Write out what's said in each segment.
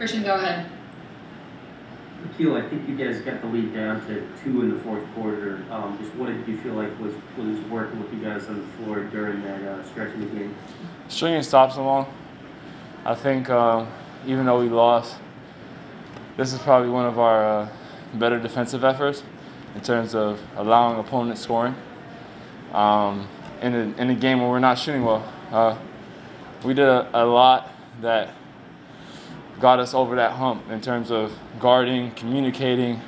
Christian, go ahead. Nickeil, I think you guys got the lead down to 2 in the fourth quarter. Just what did you feel like was working with you guys on the floor during that stretch of the game? Stringing stops along. I think even though we lost, this is probably one of our better defensive efforts in terms of allowing opponent scoring. In a game where we're not shooting well, we did a lot that got us over that hump in terms of guarding, communicating,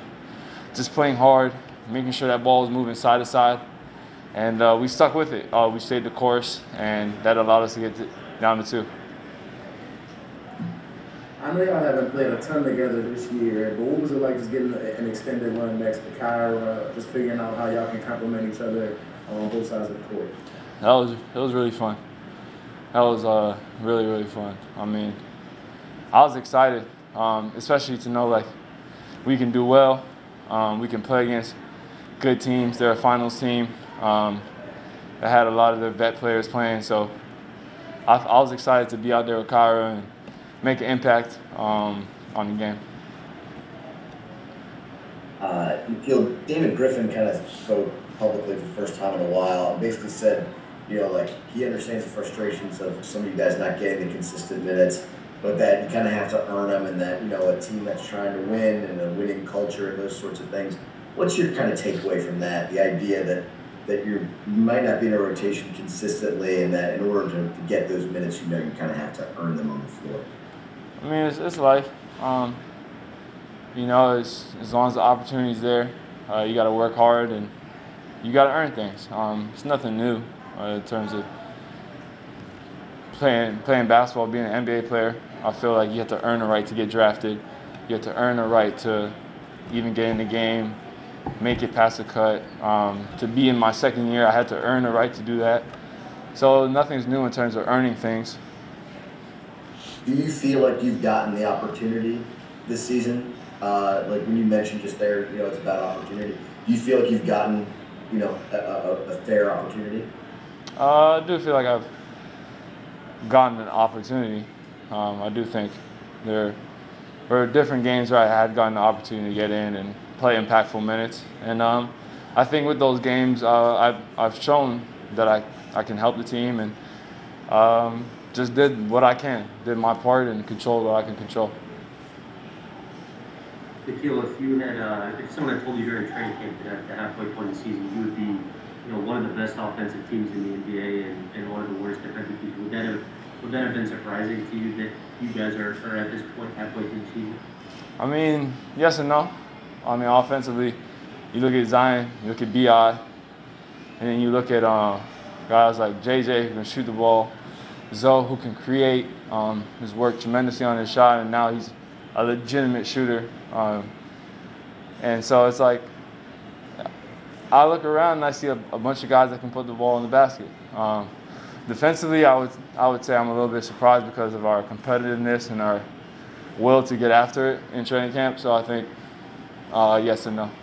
just playing hard, making sure that ball was moving side to side. And we stuck with it. We stayed the course, and that allowed us to get down to 2. I know y'all haven't played a ton together this year, but what was it like just getting an extended run next to Kyra, just figuring out how y'all can complement each other on both sides of the court? It was really fun. That was really, really fun. I mean, I was excited, especially to know like we can do well. We can play against good teams. They're a finals team that had a lot of their vet players playing. So I was excited to be out there with Kyra and make an impact on the game. David Griffin kind of spoke publicly for the first time in a while and basically said, you know, like he understands the frustrations of some of you guys not getting the consistent minutes, but that you kind of have to earn them, and that, you know, a team that's trying to win and a winning culture and those sorts of things. What's your kind of takeaway from that? The idea that you might not be in a rotation consistently, and that in order to get those minutes, you know, you kind of have to earn them on the floor. I mean, it's life. You know, as long as the opportunity's there, you got to work hard and you got to earn things. It's nothing new in terms of playing basketball, being an NBA player. I feel like you have to earn the right to get drafted. You have to earn the right to even get in the game, make it past the cut. To be in my second year, I had to earn the right to do that. So nothing's new in terms of earning things. Do you feel like you've gotten the opportunity this season? Like when you mentioned just there, you know, it's about opportunity. Do you feel like you've gotten, you know, a fair opportunity? I do feel like I've gotten an opportunity. I do think there were different games where I had gotten the opportunity to get in and play impactful minutes. And I think with those games, I've shown that I can help the team, and just did what I can, did my part, and controlled what I can control. Nickeil, if someone had told you during training camp that at the halfway point of the season you would be, you know, one of the best offensive teams in the NBA and one of the worst defensive teams, would that have been surprising to you that you guys are at this point halfway through the season? I mean, yes and no. I mean, offensively, you look at Zion, you look at B.I., and then you look at guys like J.J. who can shoot the ball, Zoe, who can create, has worked tremendously on his shot, and now he's a legitimate shooter. And so it's like, I look around and I see a bunch of guys that can put the ball in the basket. Defensively, I would say I'm a little bit surprised because of our competitiveness and our will to get after it in training camp. So I think yes and no.